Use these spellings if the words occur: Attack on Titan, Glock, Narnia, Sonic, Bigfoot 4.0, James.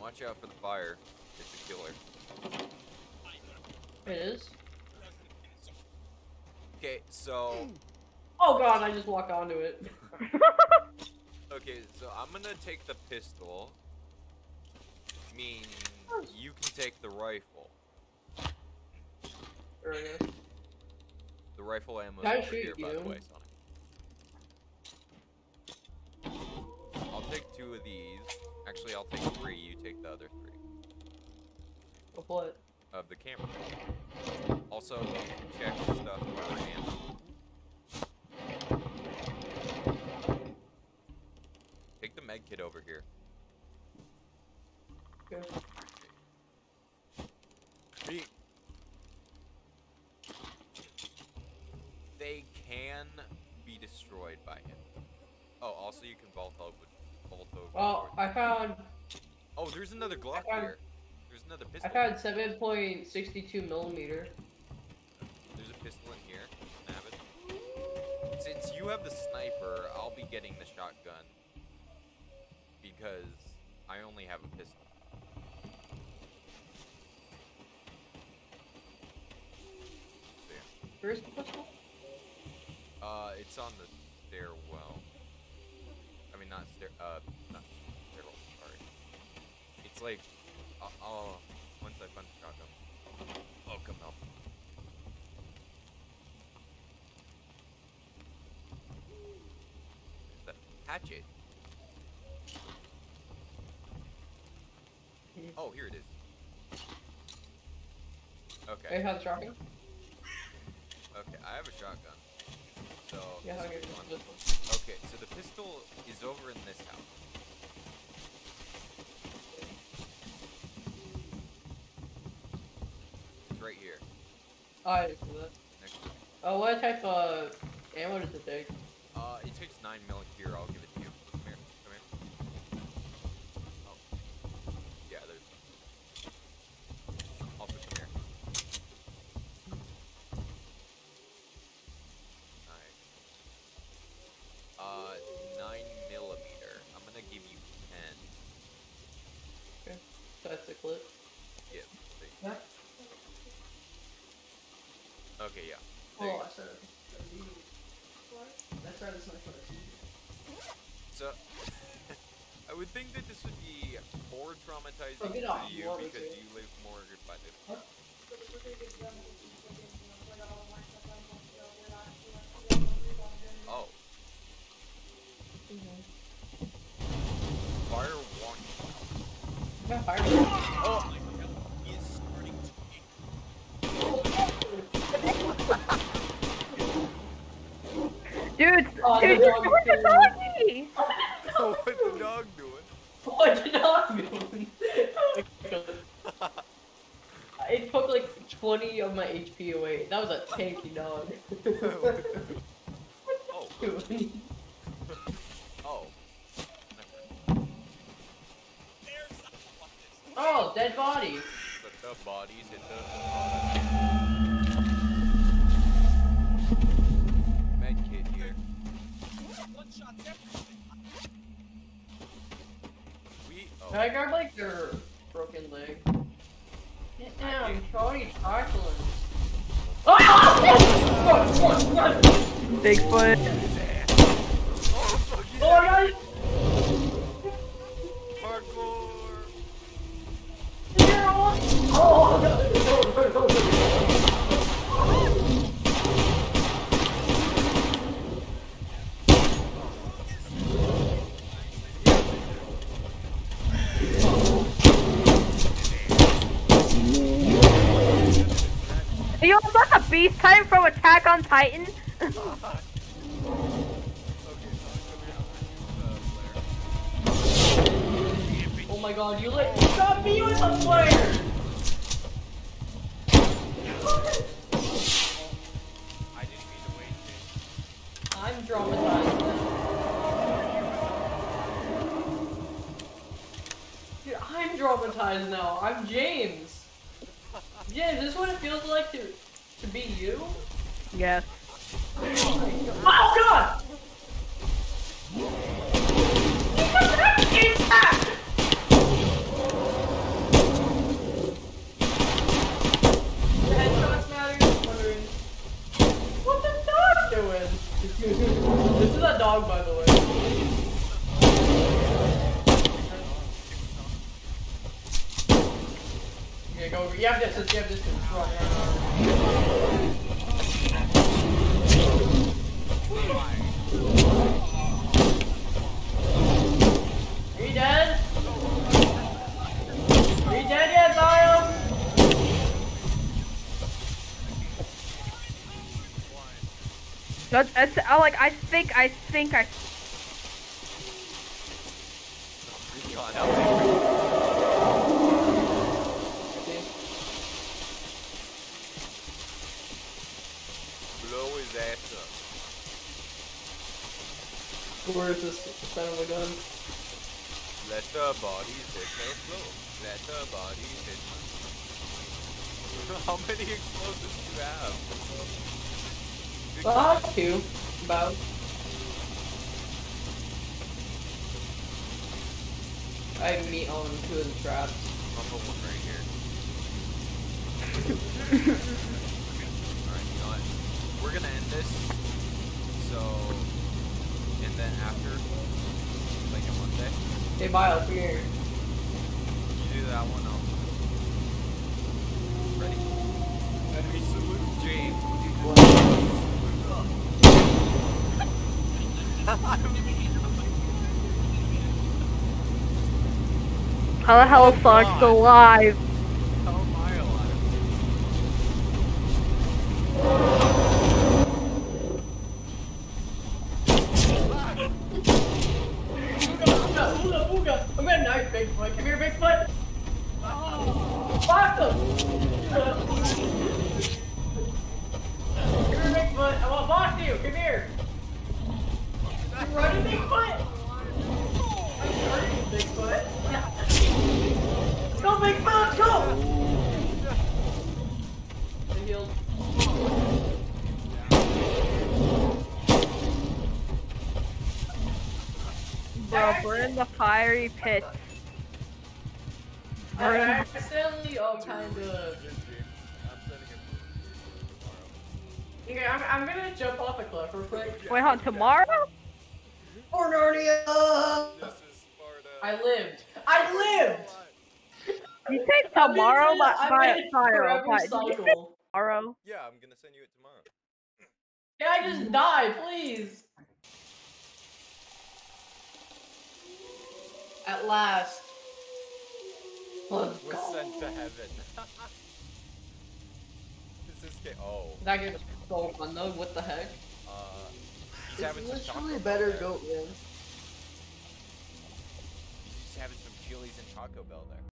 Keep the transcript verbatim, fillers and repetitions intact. Watch out for the fire. It's a killer. It is? Okay, so... Oh god, I just walked onto it. Okay, so I'm gonna take the pistol. Meaning, you can take the rifle. There we go. The rifle ammo is over here, by the way, Sonic. I'll take two of these. Actually, I'll take three. You take the other three. Of what? Of the camera. Also, you can check stuff with your hand. Take the med kit over here. Okay. Three. They can be destroyed by him. Oh, also you can bolt over. Oh, I found... Oh, there's another Glock found, here. There's another pistol. I found seven point six two millimeter. There's a pistol in here. Nab it. Since you have the sniper, I'll be getting the shotgun. Because I only have a pistol. There. Where's the pistol? Uh, it's on the stairwell. I mean, not stair. Uh, not stairwell. Sorry. It's like, uh, oh, once I punch the shotgun. Oh, come help. The hatchet. Oh, here it is. Okay. You have a shotgun? Okay, I have a shotgun. So, yeah, okay, so the pistol is over in this house. It's right here. Oh, I didn't see that. Next to me. Oh, what type of ammo does it take? Uh, it takes nine mil here. I'll give it to you. Come here. Come here. Oh. Yeah, there's... Also, come here. Uh, nine millimeter. I'm gonna give you ten. Okay, that's a clip. Yeah. There you go. Okay, yeah. There oh, I said it. That's right. It's my first. So, I would think that this would be more traumatizing oh, for off. you Love because you live mortgaged by this. Huh? Oh. Mm-hmm. Fire warning. Yeah, fire warning. Oh my god, he is starting to me. Dude, oh, dude, the what the doggy? Oh, what the dog doing? What the dog doing? It took like twenty of my H P away. That was a tanky dog. Oh. Oh, dead bodies. But the bodies hit the bottom. Med kid here. One shot, we. Oh. Can I grab like their broken leg? Get down, Cody Tarklin. Oh! Bigfoot. Oh, fuck yeah. Oh my god. Oh, no, no, no, no, no. Yo, is that the beast time from Attack on Titan? Oh my god, you like stop me with a player! I'm traumatized. Dude, I'm traumatized now. I'm James. James, is this what it feels like to to be you? Yes. Oh god! Oh god! take over. You have distance, you have distance. Are you dead? Are you dead yet, Lion? That's, that's, I like, I think, I think I... Where is this son of a gun? Let her body hit her flow. Let her body hit her. How many explosives do you have? Fuck well, you. About. I have meat on two of the traps. I'll put one right here. Alright, you know what? We're gonna end this. So... and then after, like in one day. Hey, Miles, come here. You do that one, I'll do it. Ready? Enemy salute, James. How the hell is Sonic's alive? How am I alive? I'm gonna knife Bigfoot. Come here, Bigfoot. Oh. Fuck him! Come here, Bigfoot. I want to box you. Come here. You running, Bigfoot? I'm hurting, Bigfoot. Let's go, Bigfoot. Let's go. I'm healed. Bro, we're in the fiery pit. I accidentally all kind of... Okay, I'm, I'm gonna jump off a cliff real quick. Wait, hold on, tomorrow? Or Narnia! I lived. I lived! You said tomorrow, but by fire. Tomorrow? Yeah, I'm gonna send you it tomorrow. Can I just die, please? At last, let's we're go. Sent to heaven. This is get oh. That gets so fun though. What the heck? Uh, he's having it's some literally better goat win. He's having some chilies and Taco Bell there.